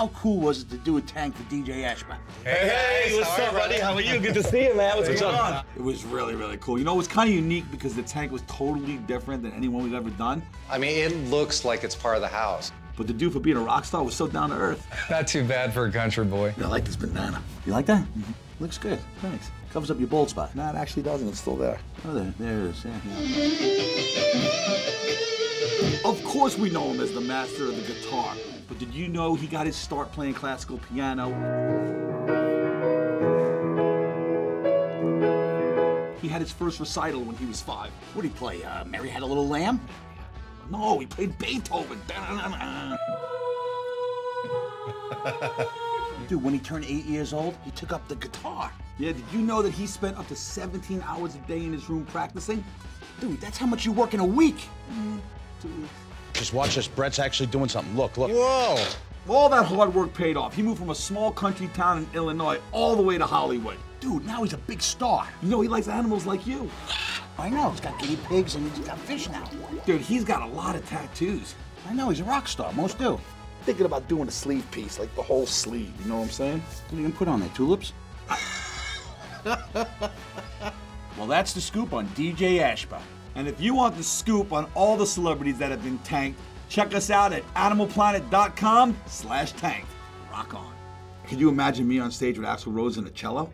How cool was it to do a tank for DJ Ashba? Hey, what's up, buddy? How are you? Good to see you, man. What's going on? It was really, really cool. You know, it was kind of unique because the tank was totally different than anyone we've ever done. I mean, it looks like it's part of the house. But the dude, for being a rock star, was so down to earth. Not too bad for a country boy. I like this banana. You like that? Mm-hmm. Looks good. Thanks. Covers up your bald spot. No, it actually doesn't. It's still there. Oh, there it is. Yeah. Of course we know him as the master of the guitar. But did you know he got his start playing classical piano? He had his first recital when he was 5. What did he play? Mary Had a Little Lamb? No, he played Beethoven. Dude, when he turned 8 years old, he took up the guitar. Yeah, did you know that he spent up to 17 hours a day in his room practicing? Dude, that's how much you work in a week. Just watch this. Brett's actually doing something. Look, look. Whoa! All that hard work paid off. He moved from a small country town in Illinois all the way to Hollywood. Dude, now he's a big star. You know, he likes animals like you. I know, he's got guinea pigs and he's got fish now. Dude, he's got a lot of tattoos. I know, he's a rock star, most do. Thinking about doing a sleeve piece, like the whole sleeve, you know what I'm saying? What are you gonna put on there, tulips? Well, that's the scoop on DJ Ashba. And if you want the scoop on all the celebrities that have been tanked, check us out at animalplanet.com/tanked. Rock on. Could you imagine me on stage with Axl Rose and a cello?